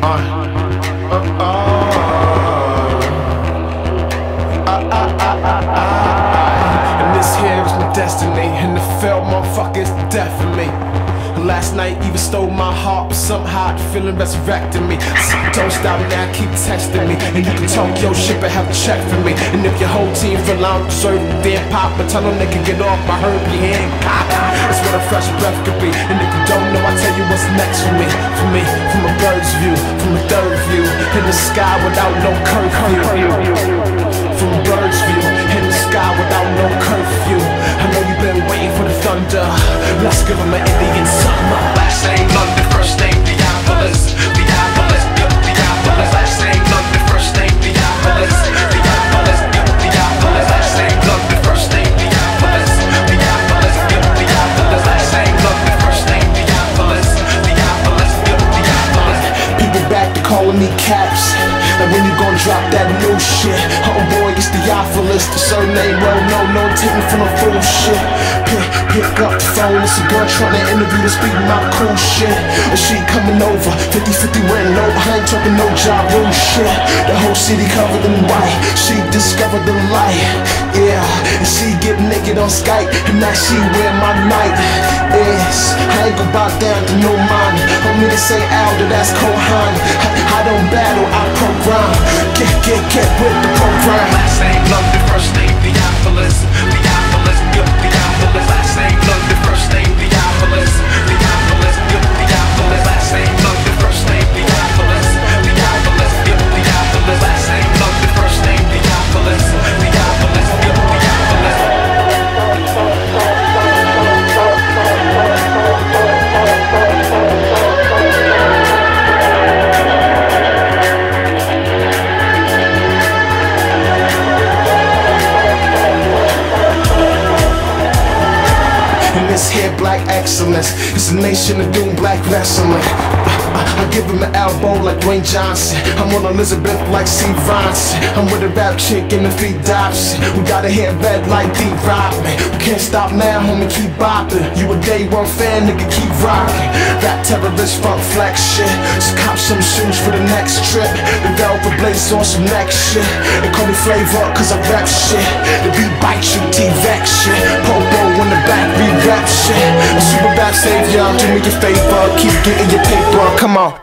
And this here is my destiny, and the failed motherfuckers death for me. Last night even stole my heart, but somehow the feeling resurrected me. So don't stop now, keep testing me. And you can talk your shit but have a check for me. And if your whole team feel I don't deserve it, then pop, but tell them they can get off, I heard your hand pop. That's what a fresh breath could be. And if you don't know, I tell you what's next for me. For me, from a bird's view, from a third view, in the sky without no curfew. From a bird's view, in the sky without no curfew. I know you've been waiting for the thunder, let's give them an Indian summer. Last name London, first name Theophilus. Theophilus, Theophilus. Last name London, first name Theophilus. Theophilus, Theophilus. Last name London, first name Theophilus. Theophilus, Theophilus. Last name London, first name Theophilus. Theophilus, Theophilus. People back to calling me caps, and when you gon' drop that new shit? Oh boy, it's Theophilus, the surname, well, no, take me for no fool shit. Pick up the phone, it's a girl trying to interview to speak my cool shit. And she coming over, 50-50 win, no, I ain't talking no job, real shit. The whole city covered in white, she discovered the light, yeah. And she get naked on Skype, and now she wear my night, yes. I ain't gon' bow down to no man, I'm gonna say Aldo, that's Kohan. I don't battle, I program. Get with the program. Last name London, first name Theophilus. Theophilus, Theophilus. Last name London, first name Theophilus. Theophilus, Theophilus. Last name London, first name Theophilus. Theophilus, Theophilus. Last name London, first name Theophilus. Theophilus, Theophilus. This here black excellence, it's a nation of doom black wrestling. I give him an elbow like Dwayne Johnson, I'm on Elizabeth like C. Ronson. I'm with a rap chick in the feet Dobson, we got a hair red like D-Robbin. We can't stop now, homie, keep bopping. You a day one fan, nigga, keep rocking. Rap terrorist, funk flex shit, so cop some shoes for the next trip. The velvet blaze on some next shit, they call me Flavor cause I rap shit. The beat bite you, D-Vex shit, Popo in the back, we rap shit. A super bad savior, do me a favor, keep getting your paper, come on.